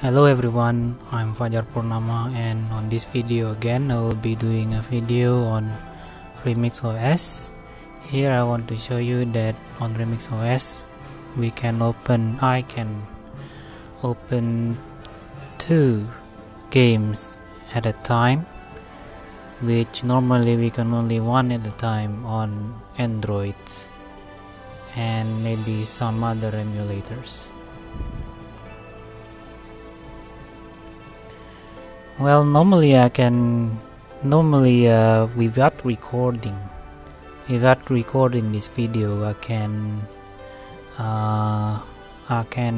Hello everyone, I'm Fajar Purnama, and on this video again I will be doing a video on Remix OS. Here I want to show you that on Remix OS I can open two games at a time, which normally we can only one at a time on Androids and maybe some other emulators. Well, normally without recording this video, I can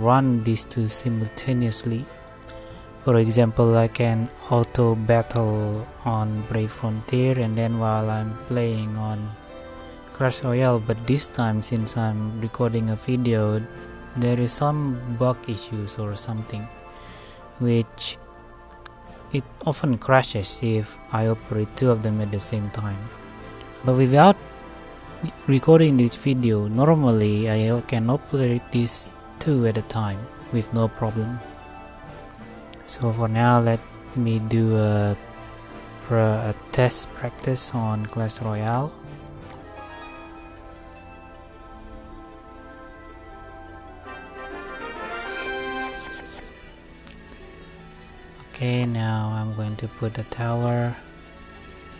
run these two simultaneously. For example, I can auto battle on Brave Frontier, and then while I'm playing on Clash Royale. But this time, since I'm recording a video, there is some bug issues or something, which it often crashes if I operate two of them at the same time. But without recording this video, normally I can operate these two at a time with no problem. So for now, let me do a test practice on Clash Royale. Okay, now I'm going to put a tower.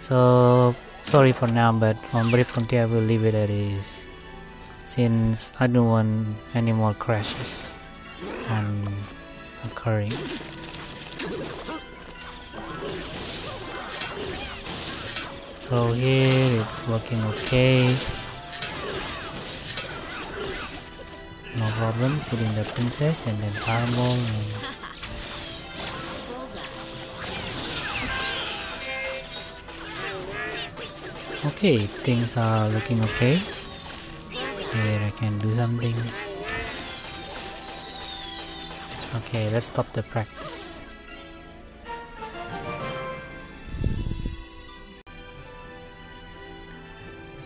So sorry for now, but on Brave Frontier I will leave it as is, since I don't want any more crashes occurring. So here it's working okay, no problem. Killing the princess and then fireball. And okay, things are looking okay. Here I can do something. Okay, let's stop the practice.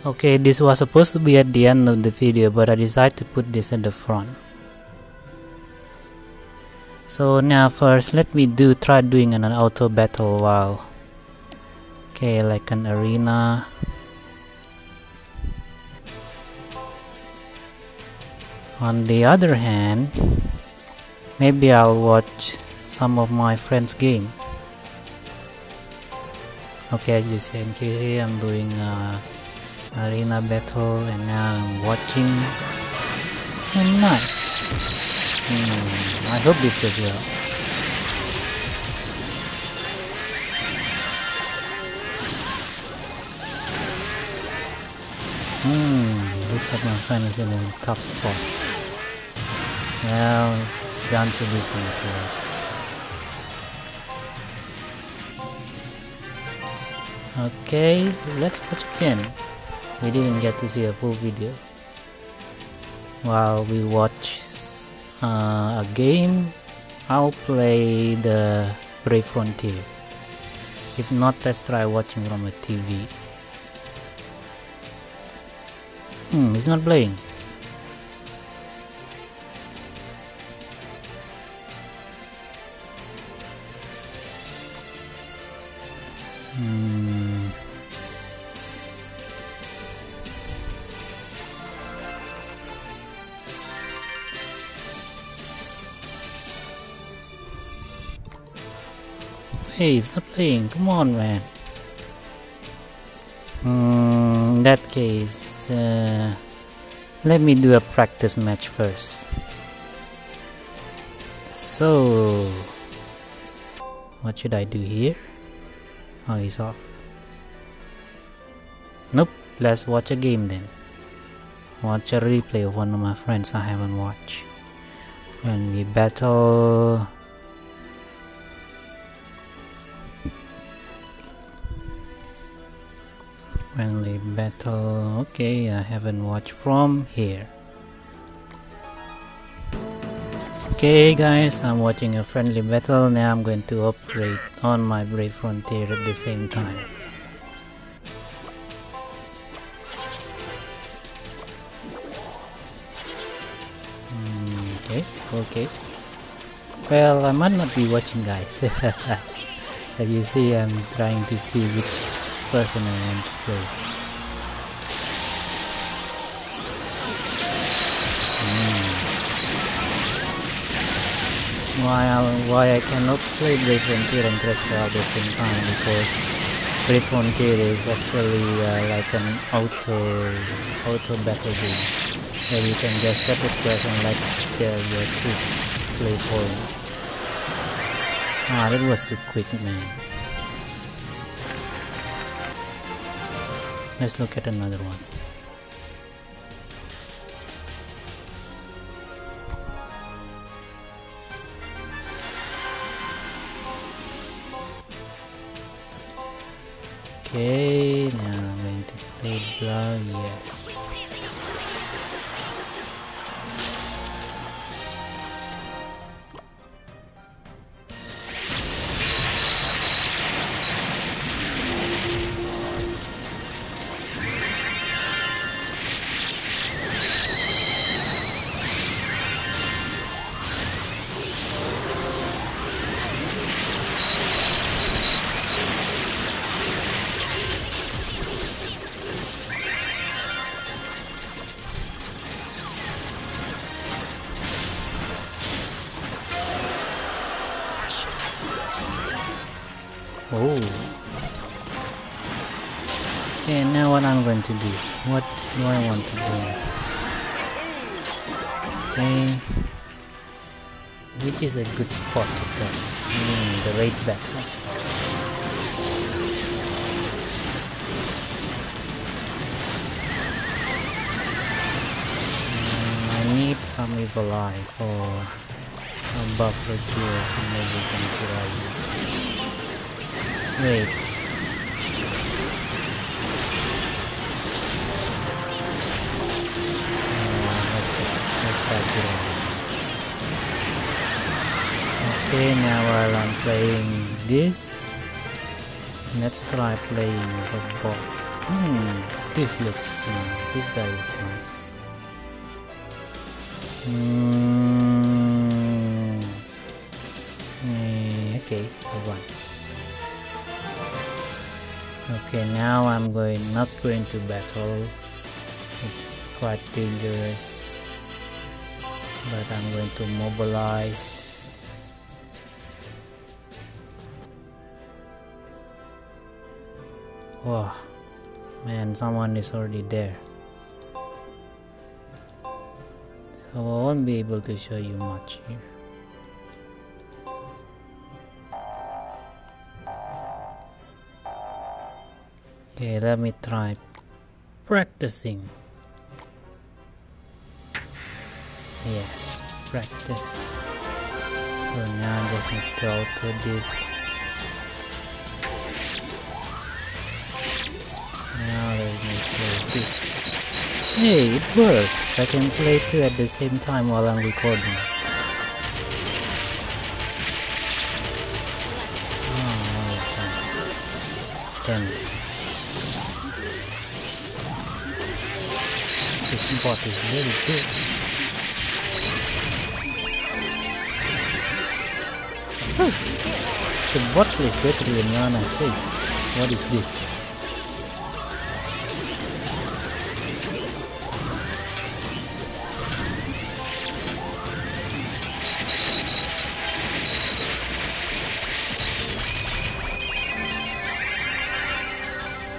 Okay, this was supposed to be at the end of the video, but I decided to put this at the front. So now first, let me try doing an auto battle while. Okay, like an arena. On the other hand, maybe I'll watch some of my friends' game. Okay, as you see, I'm doing arena battle, and now I'm watching. And nice. I hope this goes well. Looks like my friend is in a tough spot. Well, down to this one here. Okay, let's watch again. We didn't get to see a full video. While we watch a game, I'll play the Brave Frontier. If not, let's try watching from a TV. It's not playing. Hey, it's not playing. Come on, man. In that case, let me do a practice match first. So what should I do here? Oh, he's off. Nope, let's watch a game then. Watch a replay of one of my friends I haven't watched. When we battle. Friendly battle. Okay, I haven't watched from here. Okay guys, I'm watching a friendly battle. Now I'm going to operate on my Brave Frontier at the same time. Okay. Well, I might not be watching, guys. As you see, I'm trying to see which person I want to play. Why I cannot play Brave Frontier and Clash Royale at the same time, because Brave Frontier is actually like an auto battle game where you can just set a quest and like share your two play for. Ah, that was too quick, man. Let's look at another one. Okay, now I'm going to play blow, yes. Oh. Okay, now what I'm going to do? What do I want to do? Okay. Which is a good spot to test? The raid battle. I need some evil eye for a buff for jewels and maybe can kill you. Wait. Okay, now while I'm playing this, let's try playing the ball. This guy looks nice. Okay, one. Okay, now I'm not going to battle. It's quite dangerous, but I'm going to mobilize. Wow, man, someone is already there, so I won't be able to show you much here. Okay, let me try practicing. Yes, practice. So now I just need to auto this. Now let me play this. Hey, it worked! I can play two at the same time while I'm recording. Oh, okay. Damn. This bot is really good. The bot is better than Yana says. What is this?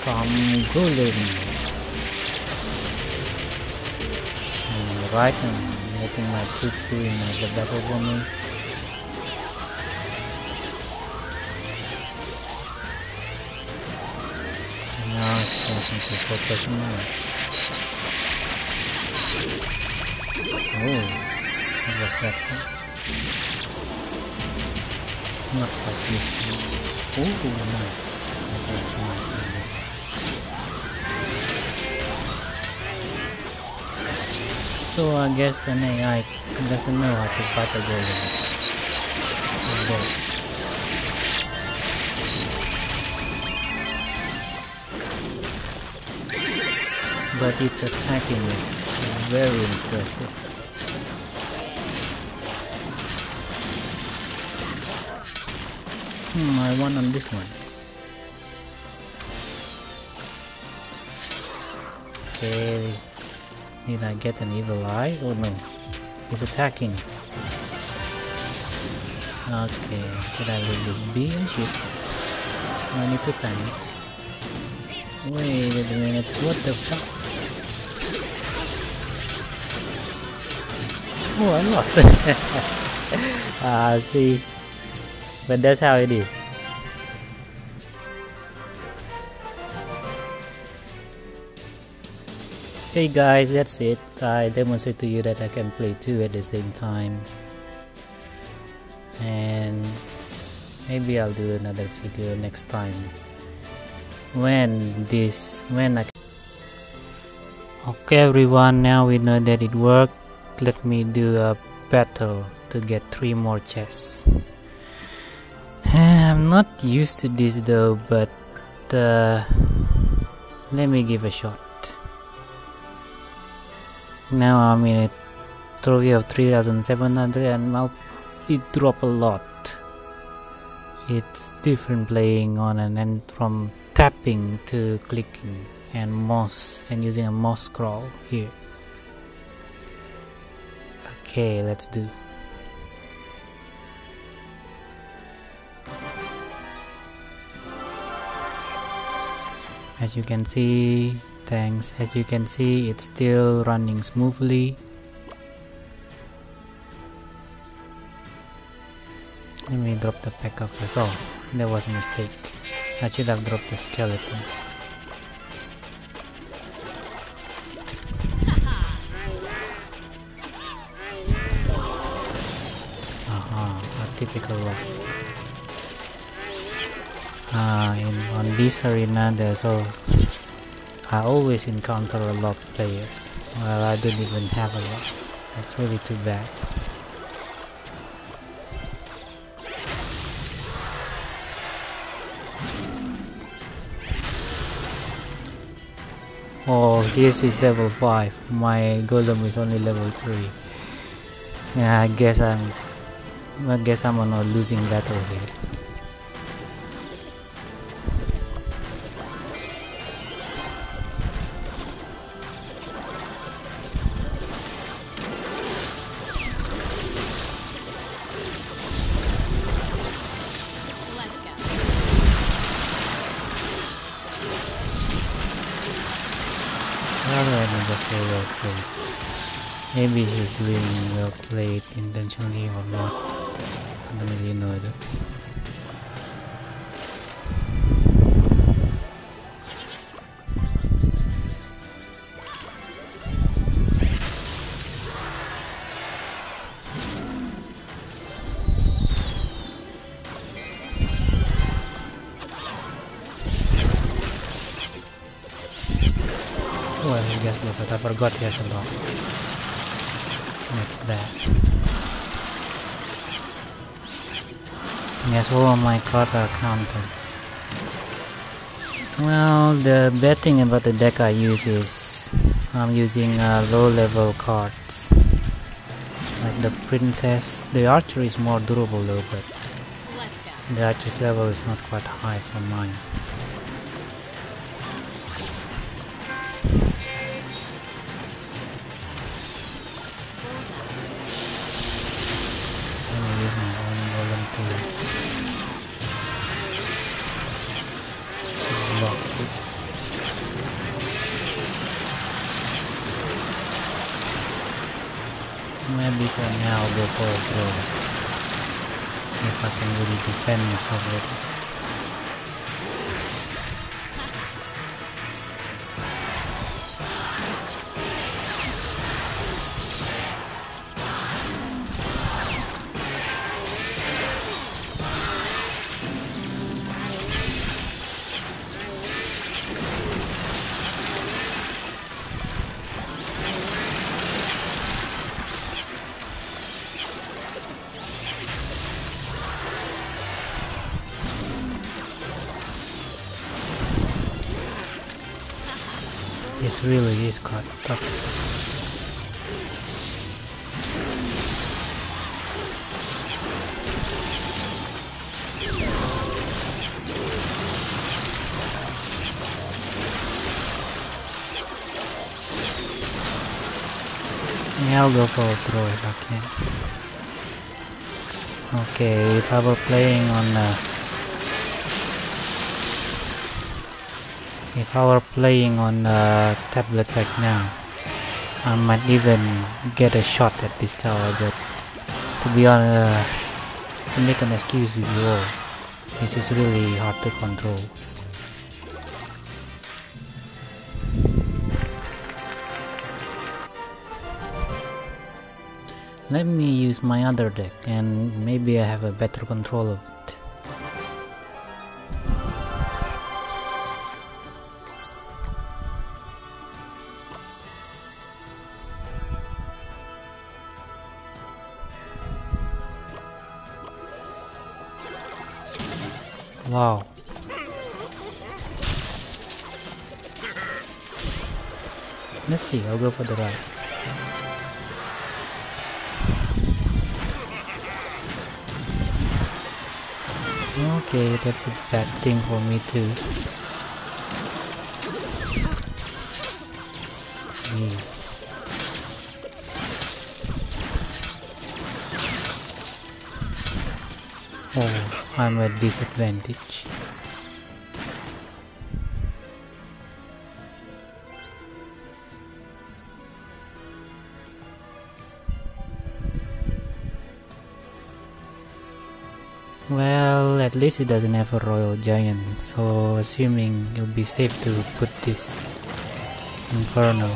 Come golem. Right, I'm making my poo-poo in the battle for me. Now it's passing to focus on that. Oh, what was that? Not quite useful. Oh, nice. Okay, nice. So I guess an AI doesn't know how to fight a golem. But its attacking is very impressive. I won on this one. Okay. Did I get an evil eye? Oh no. He's attacking. Okay. Should I leave this B? I should. I need to panic. Wait a minute. What the fuck? Oh, I lost. See. But that's how it is. Hey guys, that's it. I demonstrate to you that I can play two at the same time. And maybe I'll do another video next time. Okay everyone, now we know that it worked. Let me do a battle to get 3 more chests. I'm not used to this though, but let me give a shot. Now I'm in a trophy of 3700 and it dropped a lot. It's different playing on an end, from tapping to clicking and mouse, and using a mouse scroll here. Okay, let's do. As you can see, thanks, as you can see, it's still running smoothly. Let me drop the pack of this. Oh, that was a mistake. I should have dropped the skeleton. A typical one. On this arena there's all. I always encounter a lot of players. Well, I don't even have a lot. That's really too bad. Oh, this is level 5. My golem is only level 3. Yeah, I guess I'm on a losing battle here. Maybe he's doing well played intentionally or not. I don't really know that. Oh, I guess look, I forgot he has a lot. That's bad. Yes, all my cards are counted. Well, the bad thing about the deck I use is I'm using low-level cards. Like the princess, the archer is more durable though, but the archer's level is not quite high for mine. Maybe for now I'll go for a throw, if I can really defend myself with this. It really is quite tough. I'll go for a throw if I can. Okay, if I were playing on tablet right now, I might even get a shot at this tower, but to be honest, to make an excuse with you all, this is really hard to control. Let me use my other deck and maybe I have a better control of it. Wow. Let's see, I'll go for the right. Okay, that's a bad thing for me too. Jeez. Oh, I'm at disadvantage. Well, at least it doesn't have a royal giant, so assuming it'll be safe to put this inferno.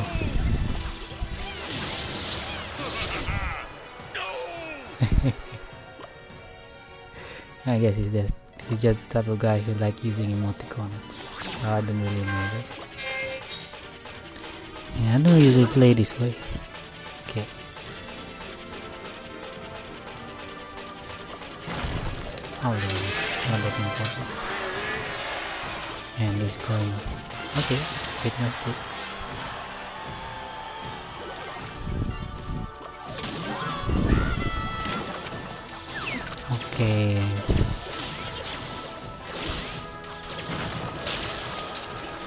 I guess he's just the type of guy who likes using emoticons. I don't really know that. Yeah, I don't usually play this way. Okay. It's not that important. And it's going. Okay, take my sticks. Okay.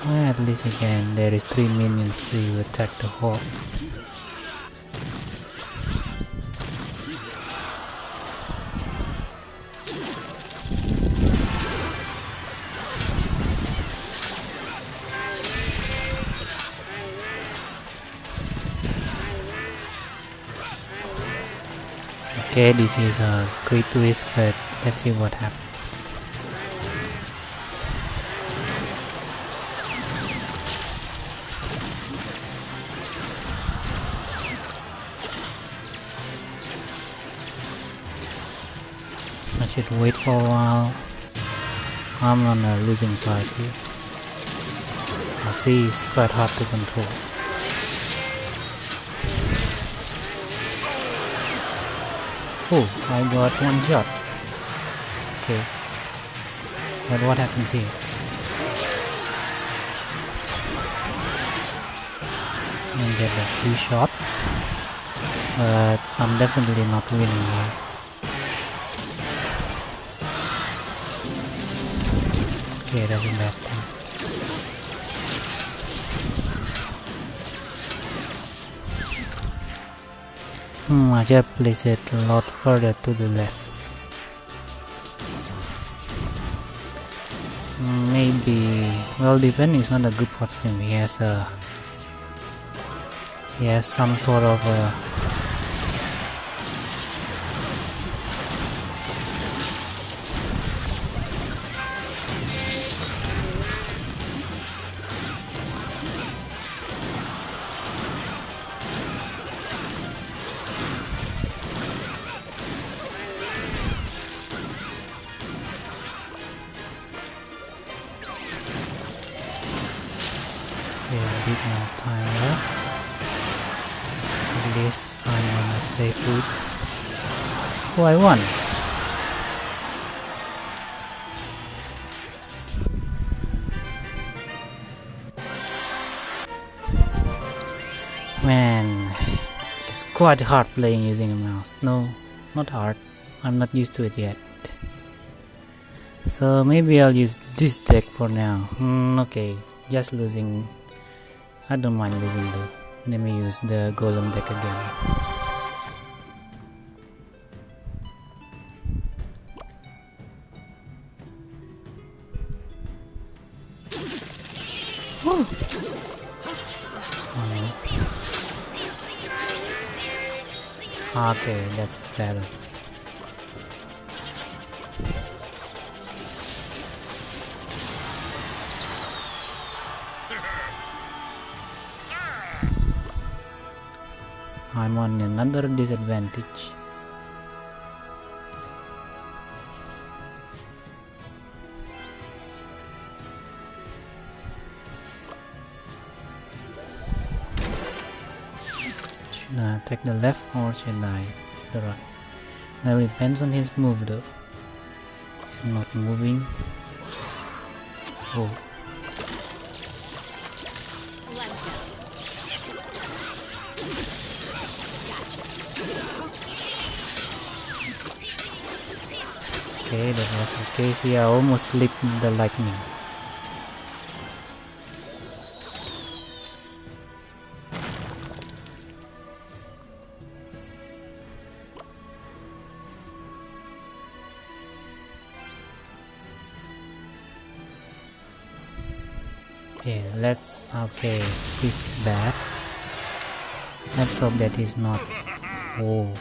Well, at least again, there is 3 minions to attack the horde. Okay, this is a great risk, but let's see what happens. I should wait for a while. I'm on the losing side here. I see it's quite hard to control. Oh, I got one shot. Okay. But what happens here? I get a free shot. But I'm definitely not winning here. Okay, that's a bad thing. I just place it a lot further to the left. Maybe. Well, defending is not a good part for him. He has some sort of a. Oh, I won. Man, it's quite hard playing using a mouse. No, not hard. I'm not used to it yet. So maybe I'll use this deck for now. Okay, just losing. I don't mind losing though. Let me use the golem deck again. Okay, that's better. I'm on another disadvantage. Should I take the left or should I the right? Well, it depends on his move though. He's not moving. Oh. Okay, that was okay. See, I almost slipped the lightning. Okay, let's... okay, this is bad. Let's hope that he's not... oh.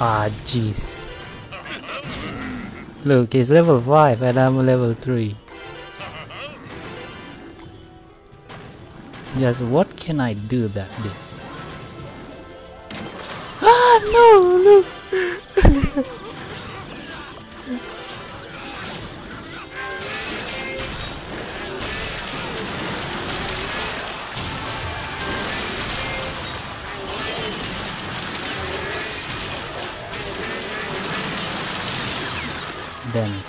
Ah, jeez. Look, he's level 5 and I'm level 3. Just what can I do about this? Ah no, look! Damn it.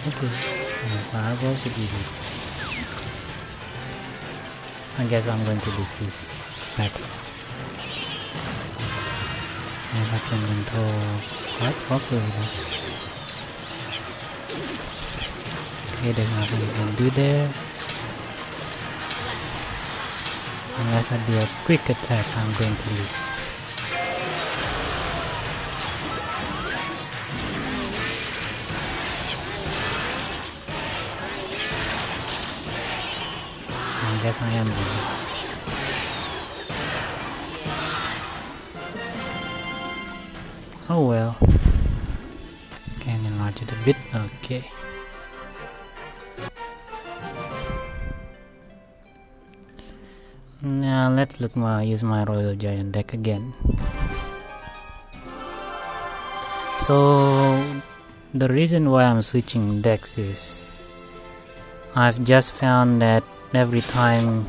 Okay, I've also did it. I guess I'm going to lose this battle. If I can control quite properly. Okay, there's nothing you can do there. Unless I do a quick attack, I'm going to lose. I guess I am losing. Oh well. Can enlarge it a bit? Okay. Now let's look use my Royal Giant deck again. So the reason why I'm switching decks is I've just found that every time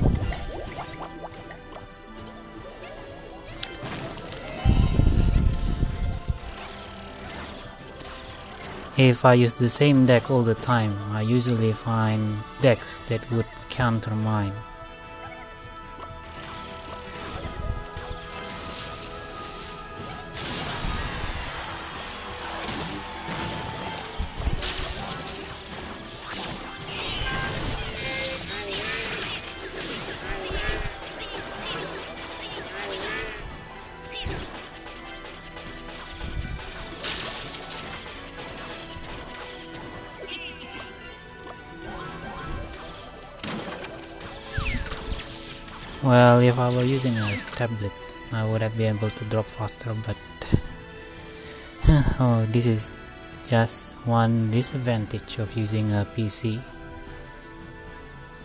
if I use the same deck all the time, I usually find decks that would counter mine. Well, if I were using a tablet, I would have been able to drop faster, but oh, this is just one disadvantage of using a PC.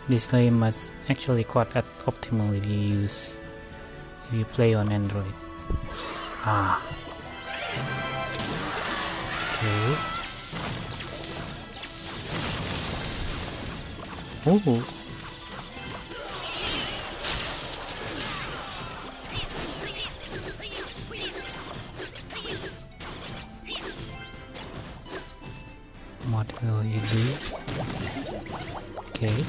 This game must actually quite optimal if you play on Android. Ah. Okay. Oh. What will you do? Okay.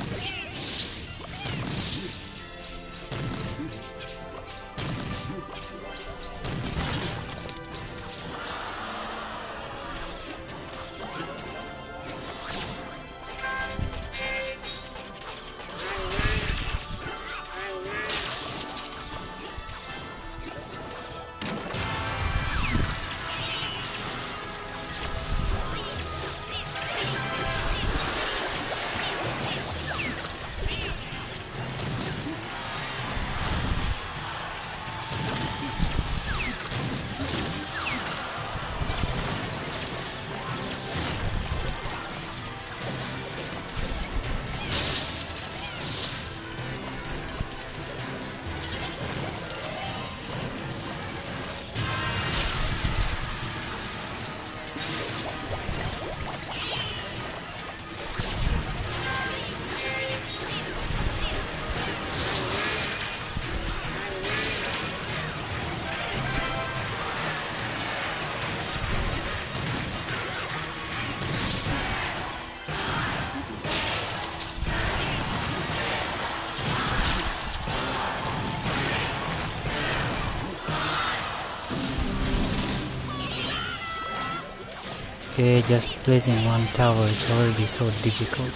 Okay, just placing one tower is already so difficult.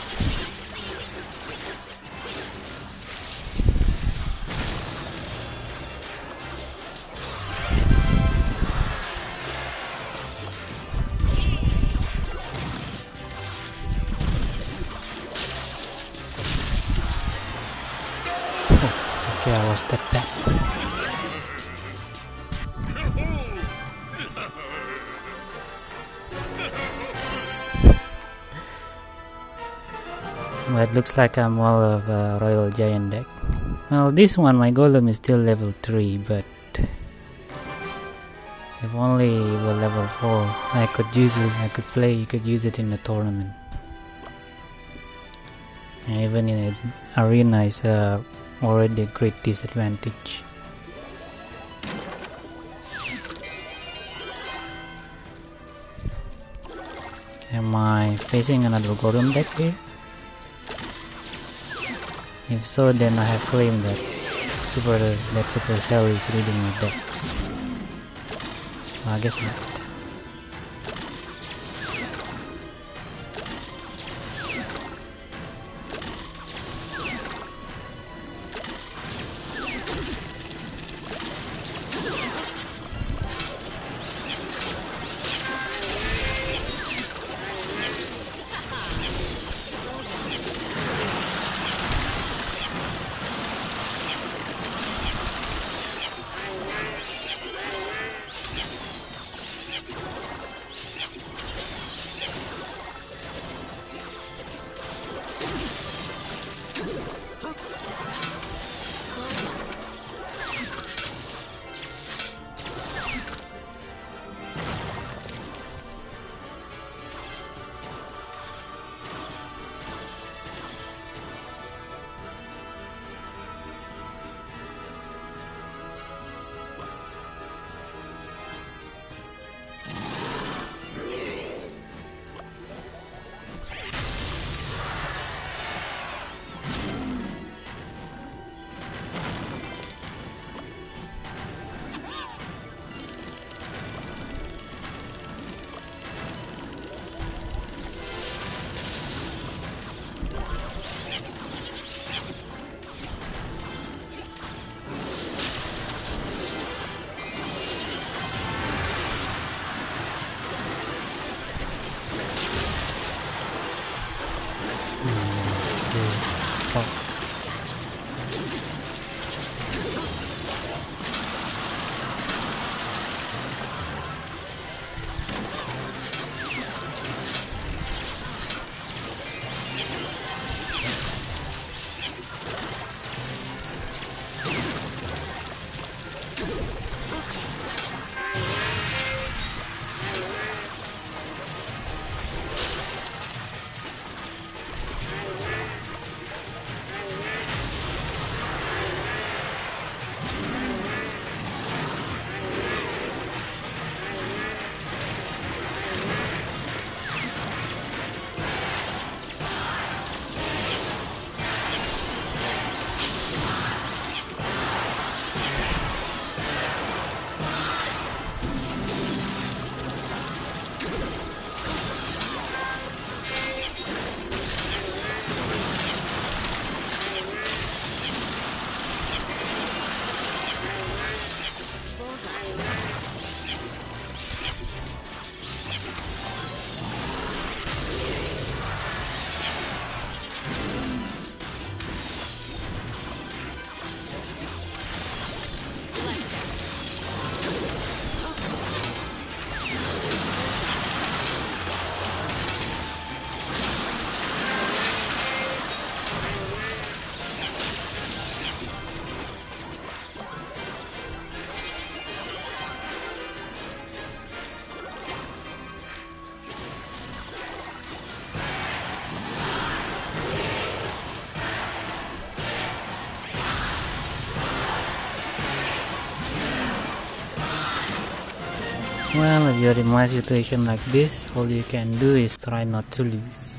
Oh, okay, I was that bad. It looks like I'm all of a Royal Giant deck. Well, this one, my golem is still level 3, but if only it were level 4, you could use it in a tournament. And even in an arena is already a great disadvantage. Am I facing another golem deck here? If so, then I have claimed that Supercell is reading my decks. Well, I guess not. Well, if you're in my situation like this, all you can do is try not to lose.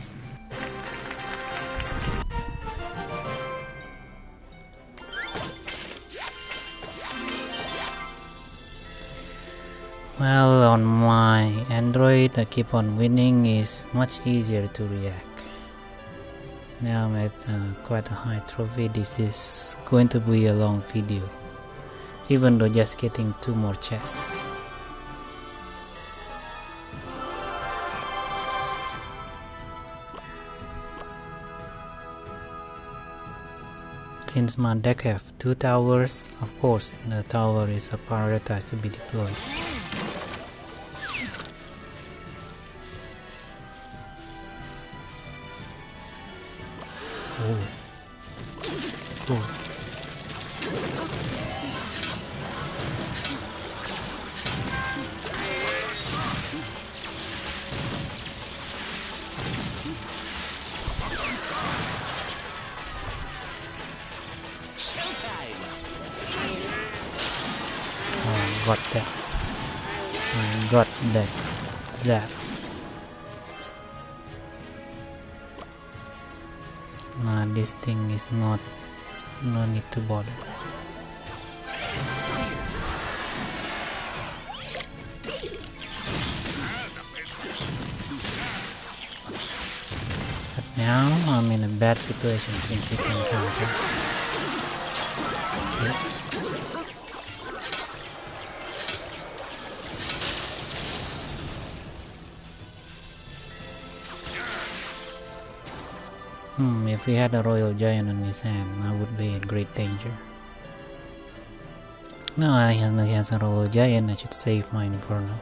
Well, on my Android, I keep on winning is much easier to react. Now I'm at quite a high trophy. This is going to be a long video, even though just getting 2 more chests. Since my deck have 2 towers, of course the tower is prioritized to be deployed. Oh, cool. Got that. I got that zap. Nah, this thing is not. No need to bother. But now I'm in a bad situation since we can counter. Okay. If we had a royal giant on his hand, I would be in great danger. No, I have a royal giant. I should save my Inferno.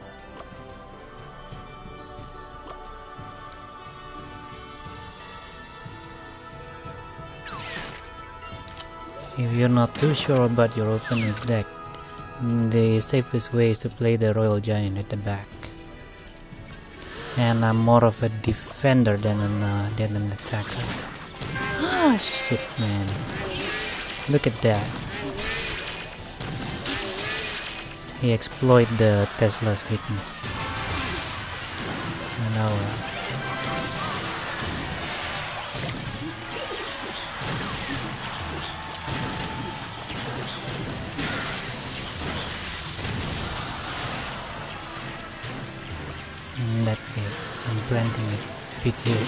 If you're not too sure about your opponent's deck, the safest way is to play the royal giant at the back. And I'm more of a defender than an attacker. Ah, shit, man. Look at that. He exploited the Tesla's weakness. And now, that is, I'm planting it with you.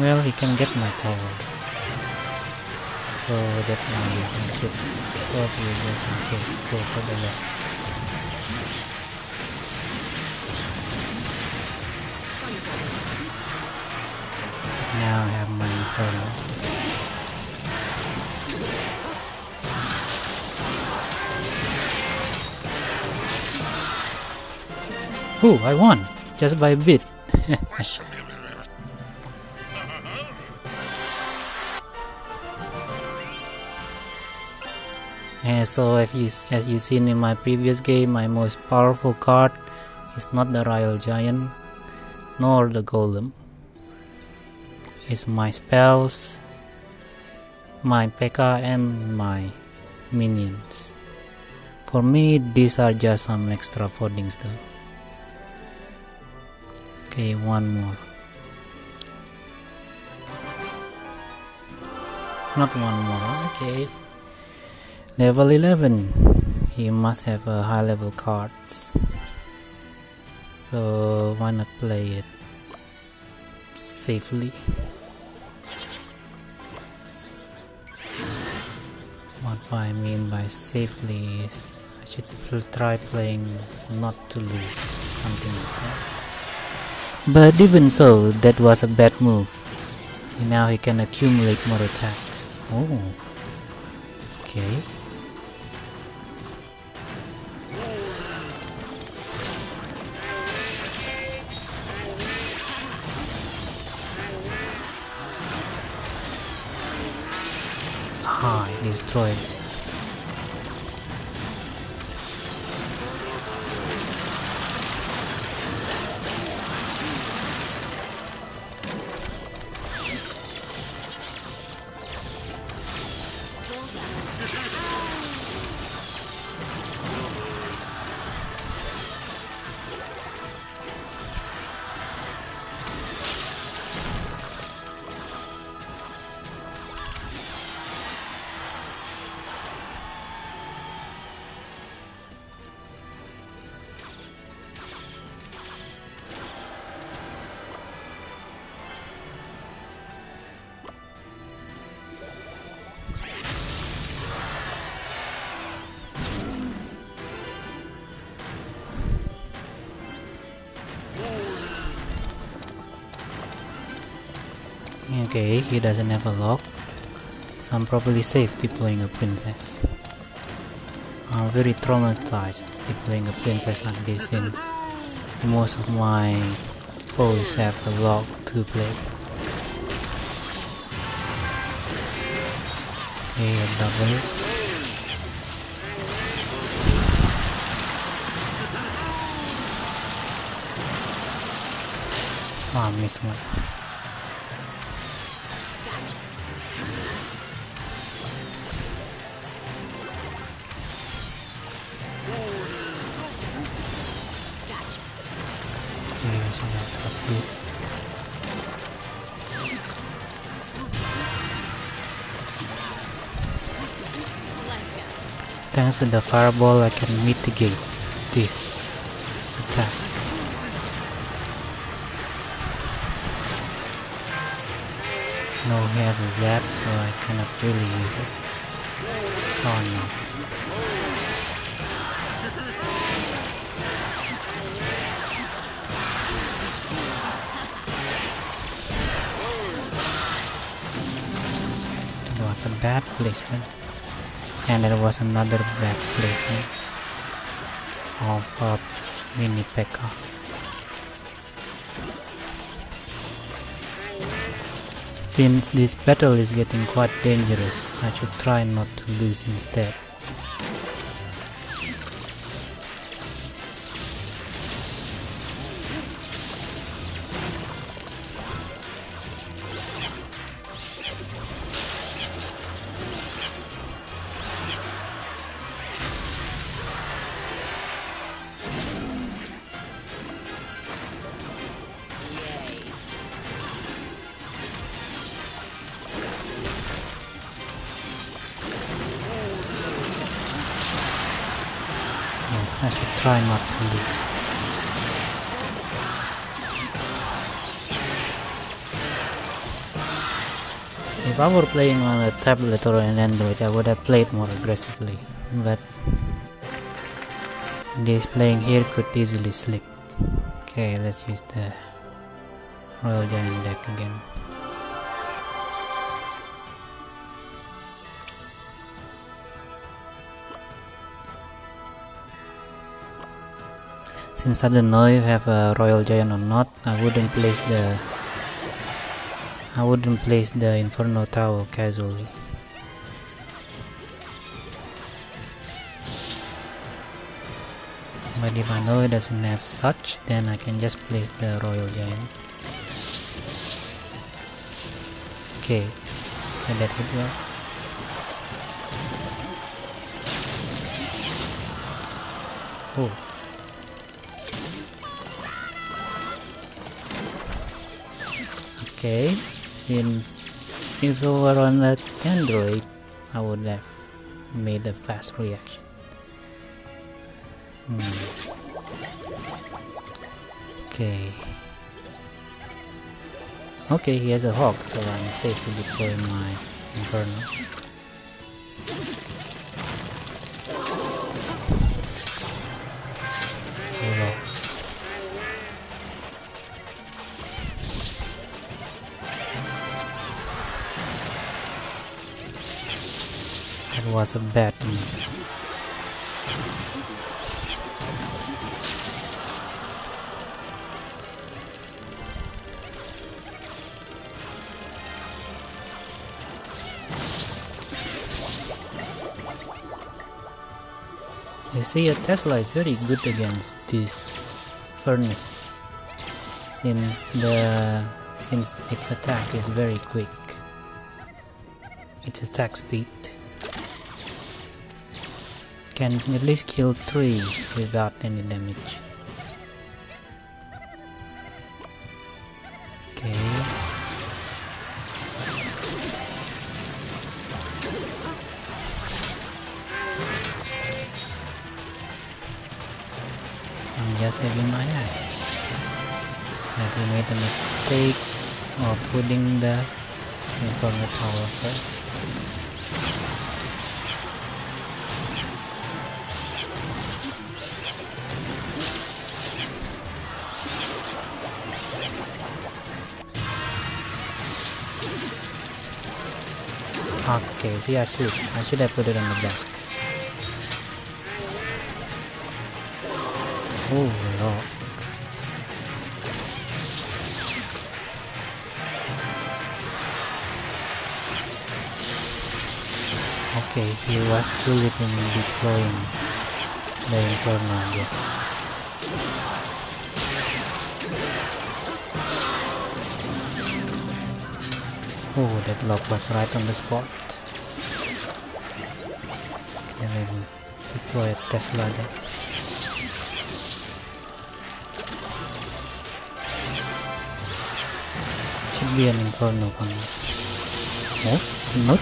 Well, he can get my tower, so that's why I should probably just in case go for the left. Now I have my Inferno. Ooh, I won! Just by a bit. And so, as you've seen in my previous game, my most powerful card is not the Royal Giant, nor the Golem. It's my spells, my P.E.K.K.A, and my minions. For me, these are just some extra foddings though. Okay, one more. Not one more, okay. Level 11. He must have a high level cards. So why not play it safely? What I mean by safely is I should try playing not to lose, something like that. But even so, that was a bad move. Now he can accumulate more attacks. Oh, okay. Ah, it destroyed. Okay, he doesn't have a lock, so I'm probably safe deploying a princess. I'm very traumatized deploying a princess like this since most of my foes have a lock to play. Okay, a double. Oh, I missed one. Okay, I should not drop this. Thanks to the fireball, I can mitigate this attack. No, he has a zap, so I cannot really use it. Oh no. That was a bad placement. And there was another bad placement of a mini P.E.K.K.A. Since this battle is getting quite dangerous, I should try not to lose instead. I should try not to lose. If I were playing on a tablet or an Android, I would have played more aggressively, but this playing here could easily slip. Okay, let's use the Royal Giant deck again. Since I don't know if I have a Royal Giant or not, I wouldn't place the Inferno Towel casually. But if I know it doesn't have such, then I can just place the Royal Giant. Okay, so that hit well. Oh. Okay, since if I were on that Android, I would have made a fast reaction. Okay. Okay, he has a hawk, so I'm safe to deploy my Inferno. Hello. That was a bad move. You see, a Tesla is very good against these furnaces, since its attack is very quick. Its attack speed can at least kill 3 without any damage. Okay. I'm just saving my ass. That he made a mistake of putting the Inferno Tower first. Okay, see, I slipped. Why should I put it on the back? Oh no. Okay, he was too within deploying the Inferno, I guess. Oh, that lock was right on the spot. And then deploy a Tesla there. Should be an Inferno one. Oh, no?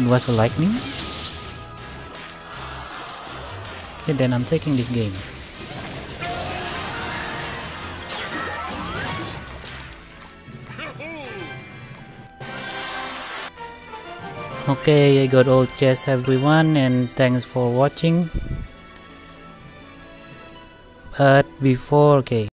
It was a lightning? Okay, then I'm taking this game. Okay, I got all chests everyone, and thanks for watching. But before, okay.